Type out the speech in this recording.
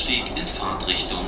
Ausstieg in Fahrtrichtung.